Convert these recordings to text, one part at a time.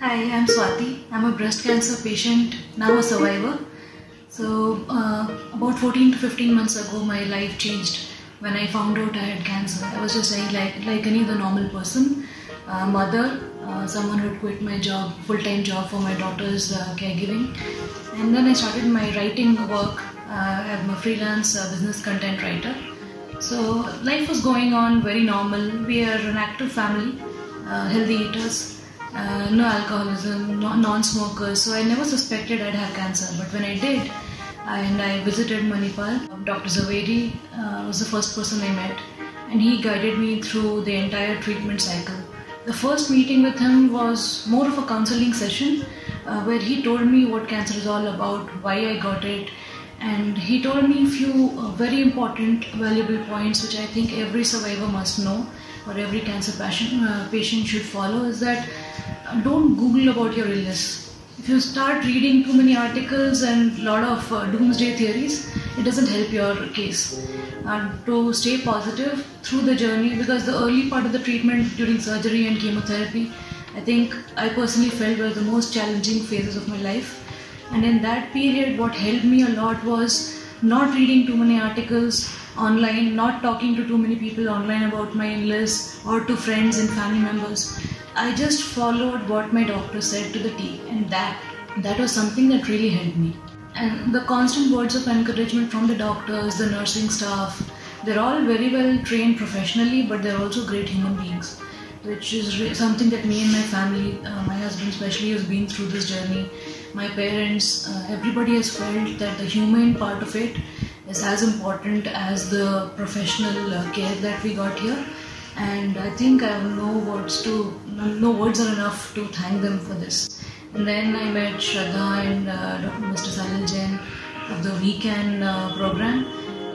Hi, I'm Swati. I'm a breast cancer patient, now a survivor. So about 14 to 15 months ago, my life changed when I found out I had cancer. I was just like any other normal person, mother, someone who had quit my job, full-time job for my daughter's caregiving. And then I started my writing work. I'm a freelance business content writer. So life was going on very normal. We are an active family, healthy eaters. No alcoholism, non-smokers, so I never suspected I'd have cancer. But when I did, and I visited Manipal, Dr. Zaveri was the first person I met, and he guided me through the entire treatment cycle. The first meeting with him was more of a counseling session where he told me what cancer is all about, why I got it, and he told me a few very important, valuable points which I think every survivor must know or every cancer patient should follow, is that don't Google about your illness. If you start reading too many articles and a lot of doomsday theories, it doesn't help your case. To stay positive through the journey, because the early part of the treatment during surgery and chemotherapy, I think I personally felt were the most challenging phases of my life. And in that period, what helped me a lot was not reading too many articles online, not talking to too many people online about my illness or to friends and family members. I just followed what my doctor said to the T, and that was something that really helped me. And the constant words of encouragement from the doctors, the nursing staff, they're all very well trained professionally, but they're also great human beings, which is something that me and my family, my husband especially, has been through this journey. My parents, everybody has felt that the human part of it is as important as the professional care that we got here. And I think I have no words are enough to thank them for this. And then I met Shraddha and Mr. Sahil Jain of the V-Can program,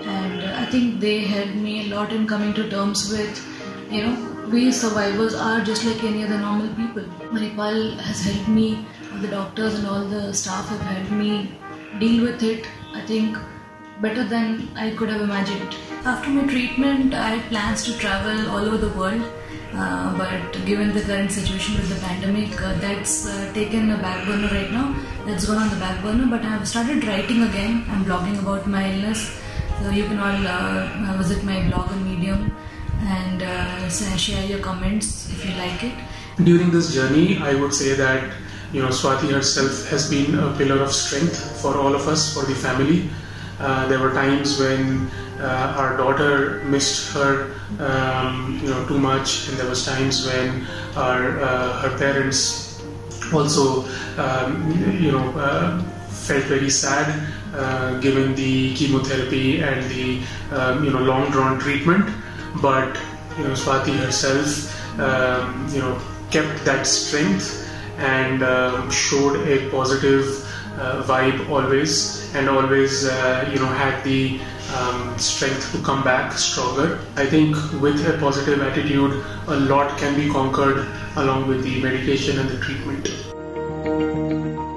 and I think they helped me a lot in coming to terms with, you know, we survivors are just like any other normal people. Manipal has helped me, the doctors and all the staff have helped me deal with it, I think, better than I could have imagined. After my treatment, I had plans to travel all over the world, but given the current situation with the pandemic, that's taken a back burner right now. That's gone on the back burner, but I've started writing again. I'm blogging about my illness, so you can all visit my blog on Medium and share your comments if you like it. During this journey, I would say that, you know, Swati herself has been a pillar of strength for all of us, for the family. There were times when our daughter missed her, you know, too much, and there was times when her parents also, you know, felt very sad given the chemotherapy and the, you know, long-drawn treatment. But you know, Swati herself, you know, kept that strength and showed a positive vibe always, and always you know, had the strength to come back stronger. I think with a positive attitude, a lot can be conquered along with the medication and the treatment.